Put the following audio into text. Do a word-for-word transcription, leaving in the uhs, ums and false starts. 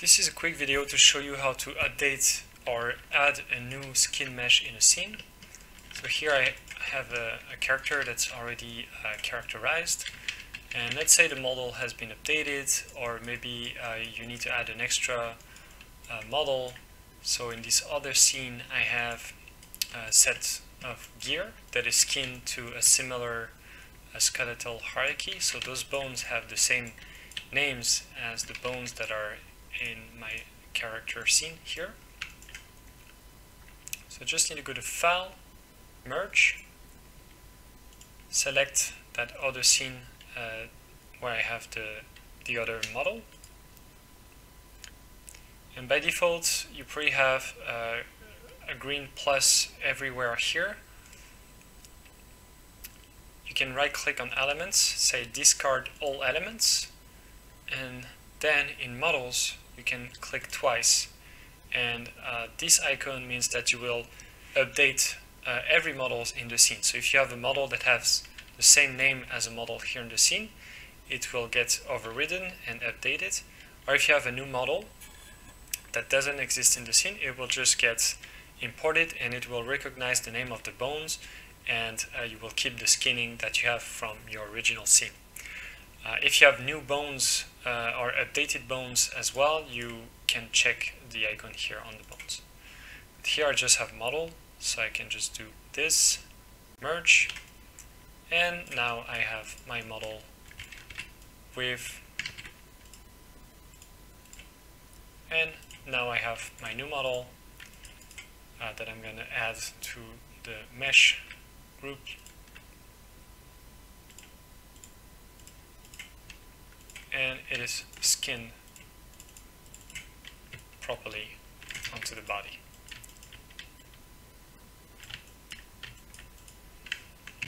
This is a quick video to show you how to update or add a new skin mesh in a scene. So here I have a, a character that's already uh, characterized, and let's say the model has been updated, or maybe uh, you need to add an extra uh, model. So in this other scene I have a set of gear that is kin to a similar uh, skeletal hierarchy. So those bones have the same names as the bones that are in my character scene here. So just need to go to File, Merge, select that other scene uh, where I have the, the other model. And by default, you probably have uh, a green plus everywhere here. You can right click on Elements, say Discard All Elements, and then in Models, you can click twice, and uh, this icon means that you will update uh, every models in the scene. So if you have a model that has the same name as a model here in the scene, it will get overridden and updated. Or if you have a new model that doesn't exist in the scene, it will just get imported and it will recognize the name of the bones, and uh, you will keep the skinning that you have from your original scene. Uh, if you have new bones uh, or updated bones as well, you can check the icon here on the bones. But here I just have model, so I can just do this, merge, and now I have my model with, and now I have my new model uh, that I'm going to add to the mesh group. And it is skinned properly onto the body.